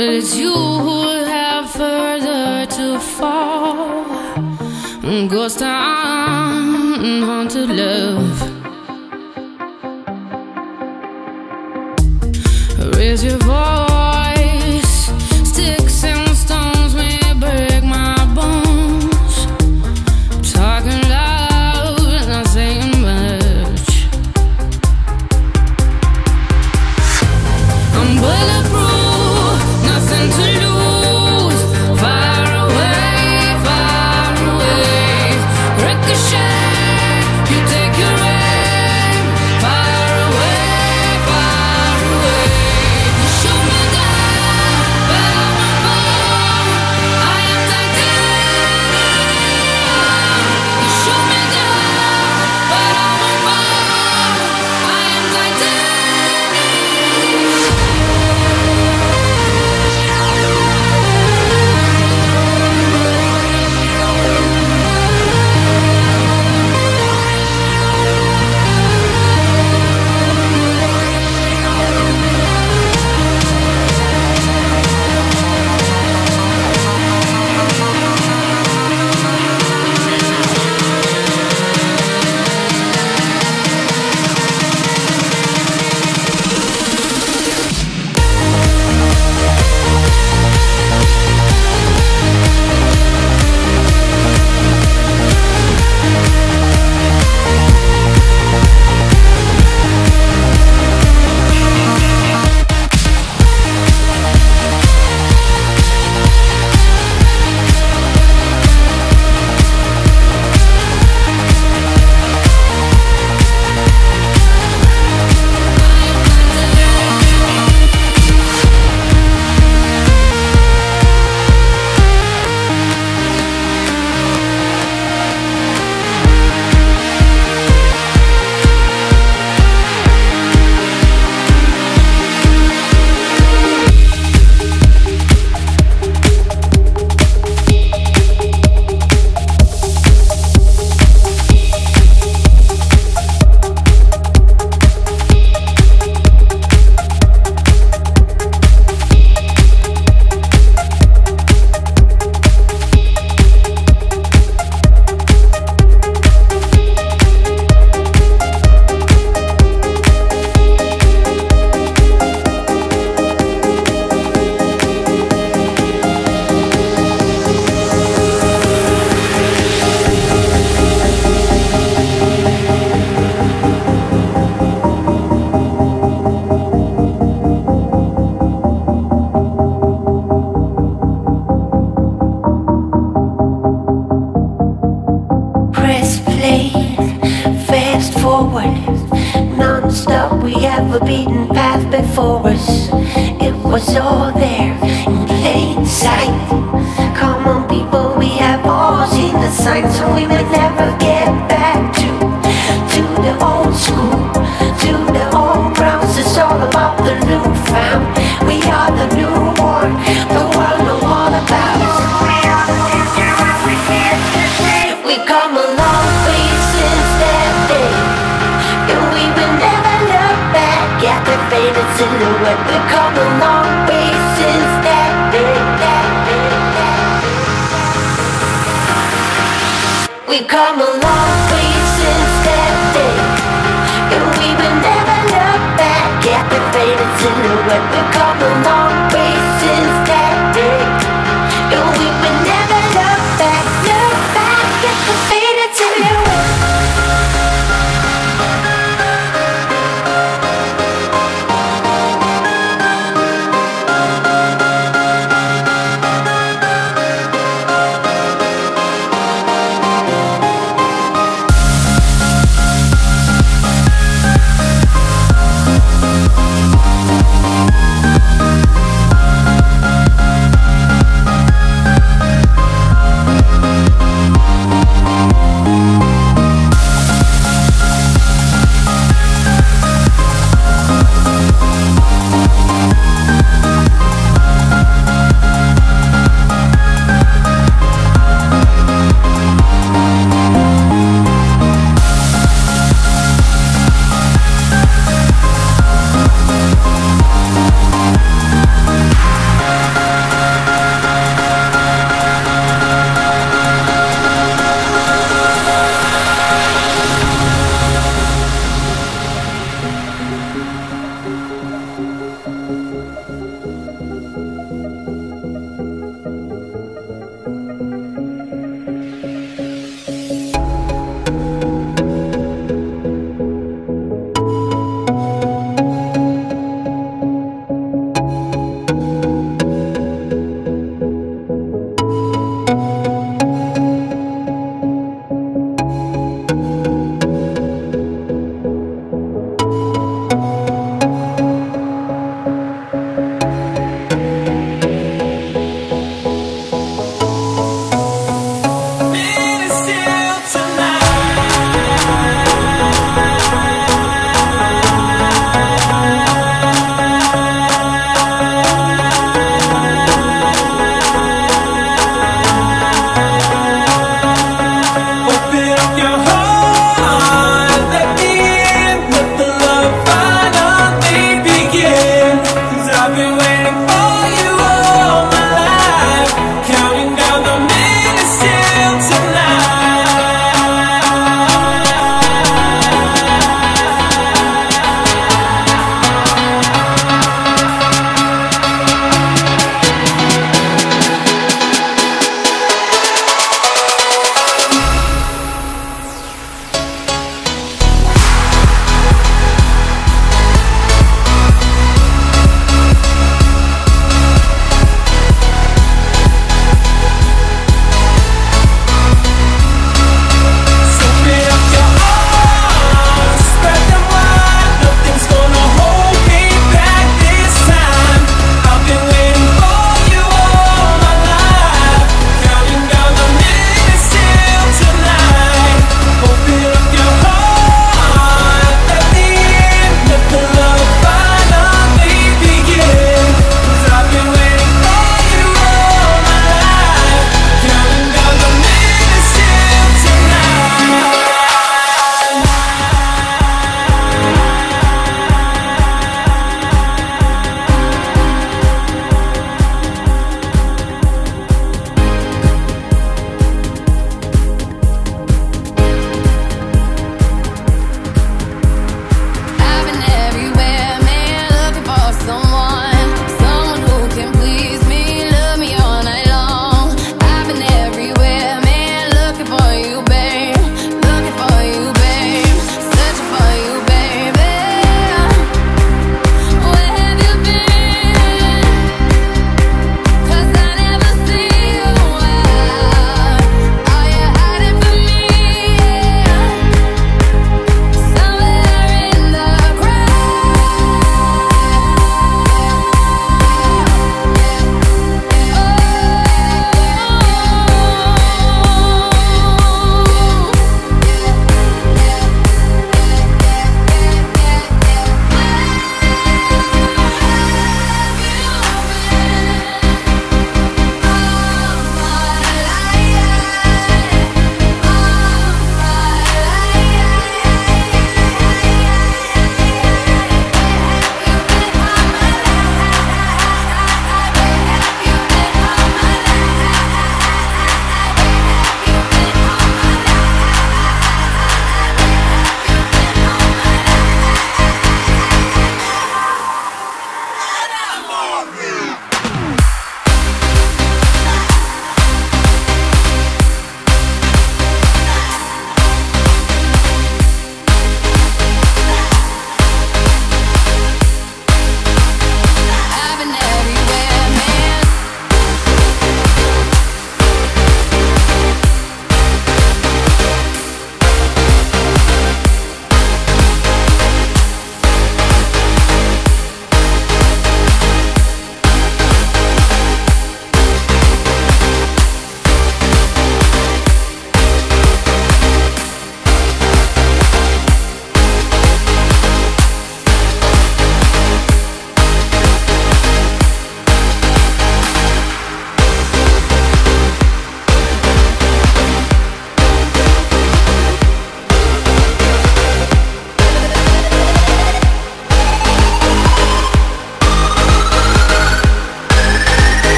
it's you who'll have further to fall. Ghost town, haunted love. Raise your voice. Non-stop, we have a beaten path before us. It was all there in plain sight. Come on people, we have all seen the signs. So we may never get back to the old school, to the old grounds. It's all about the new found. We are the newborn, the world know all about. We are the future, and we can't escape. We've come a long way since that day. At the faded silhouette, we've come a long way since that day, We've come a long way since that day, and we will never look back. At the faded silhouette, we've come a long way.